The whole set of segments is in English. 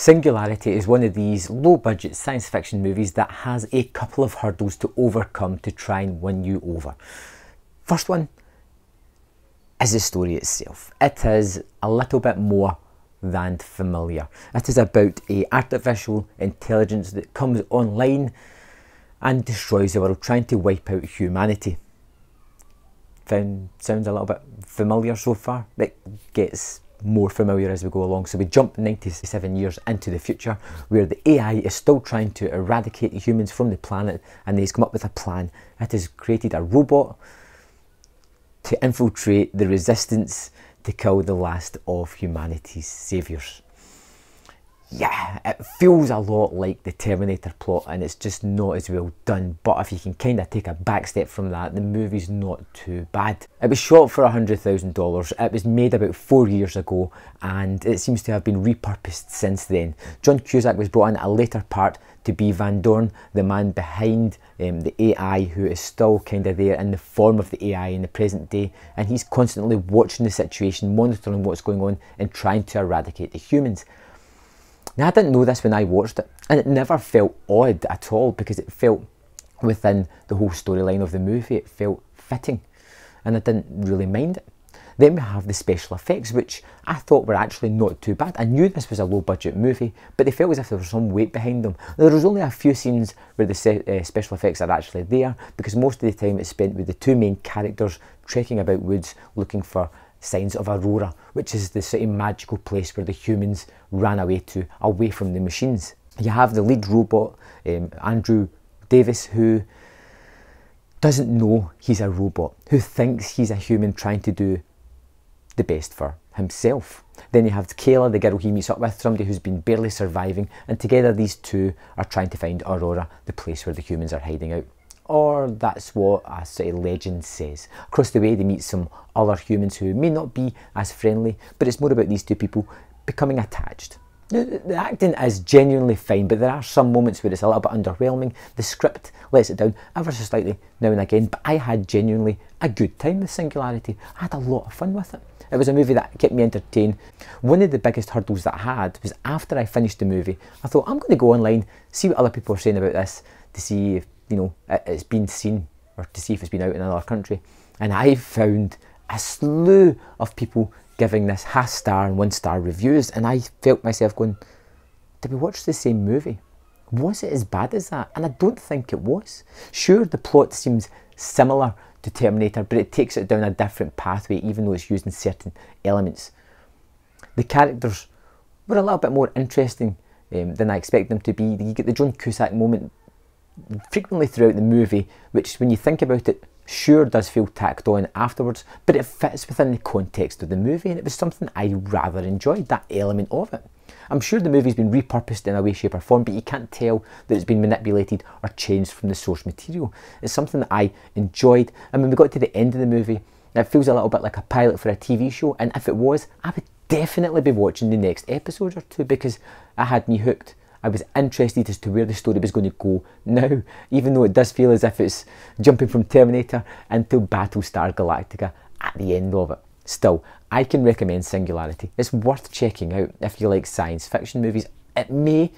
Singularity is one of these low-budget science fiction movies that has a couple of hurdles to overcome to try and win you over. First one is the story itself. It is a little bit more than familiar. It is about an artificial intelligence that comes online and destroys the world, trying to wipe out humanity. Sounds a little bit familiar so far. It gets more familiar as we go along. So we jump 97 years into the future, where the AI is still trying to eradicate humans from the planet, and he's come up with a plan. It has created a robot to infiltrate the resistance to kill the last of humanity's saviours. Yeah, it feels a lot like the Terminator plot, and it's just not as well done, but if you can kind of take a back step from that, the movie's not too bad. It was shot for $100,000, it was made about 4 years ago, and it seems to have been repurposed since then. John Cusack was brought in at a later part to be Van Dorn, the man behind the AI, who is still kind of there in the form of the AI in the present day, and he's constantly watching the situation, monitoring what's going on, and trying to eradicate the humans. Now, I didn't know this when I watched it, and it never felt odd at all, because it felt within the whole storyline of the movie. It felt fitting, and I didn't really mind it. Then we have the special effects, which I thought were actually not too bad. I knew this was a low-budget movie, but they felt as if there was some weight behind them. Now, there was only a few scenes where the special effects are actually there, because most of the time it's spent with the two main characters trekking about woods looking for signs of Aurora, which is the same magical place where the humans ran away to, away from the machines. You have the lead robot, Andrew Davis, who doesn't know he's a robot, who thinks he's a human trying to do the best for himself. Then you have Kayla, the girl he meets up with, somebody who's been barely surviving, and together these two are trying to find Aurora, the place where the humans are hiding out. Or that's what a sort of legend says. Across the way they meet some other humans who may not be as friendly, but it's more about these two people becoming attached. The acting is genuinely fine, but there are some moments where it's a little bit underwhelming. The script lets it down ever so slightly now and again, but I had genuinely a good time with Singularity. I had a lot of fun with it. It was a movie that kept me entertained. One of the biggest hurdles that I had was after I finished the movie, I thought, I'm going to go online, see what other people are saying about this, to see if, you know, it's been seen, or to see if it's been out in another country. And I found a slew of people giving this half-star and one-star reviews, and I felt myself going, did we watch the same movie? Was it as bad as that? And I don't think it was. Sure, the plot seems similar to Terminator, but it takes it down a different pathway, even though it's using certain elements. The characters were a little bit more interesting than I expect them to be. You get the John Cusack moment frequently throughout the movie, which, when you think about it, sure does feel tacked on afterwards, but it fits within the context of the movie, and it was something I rather enjoyed, that element of it. I'm sure the movie's been repurposed in a way, shape or form, but you can't tell that it's been manipulated or changed from the source material. It's something that I enjoyed, and when we got to the end of the movie, it feels a little bit like a pilot for a TV show, and if it was, I would definitely be watching the next episode or two, because it had me hooked. I was interested as to where the story was going to go now, even though it does feel as if it's jumping from Terminator into Battlestar Galactica at the end of it. Still, I can recommend Singularity. It's worth checking out if you like science fiction movies. It may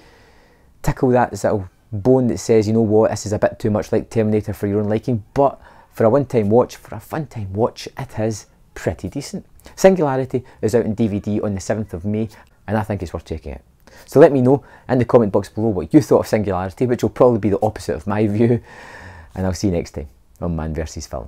tickle that little bone that says, you know what, this is a bit too much like Terminator for your own liking, but for a one-time watch, for a fun-time watch, it is pretty decent. Singularity is out on DVD on the 7th of May, and I think it's worth checking out. So let me know in the comment box below what you thought of Singularity, which will probably be the opposite of my view, and I'll see you next time on Man vs. Film.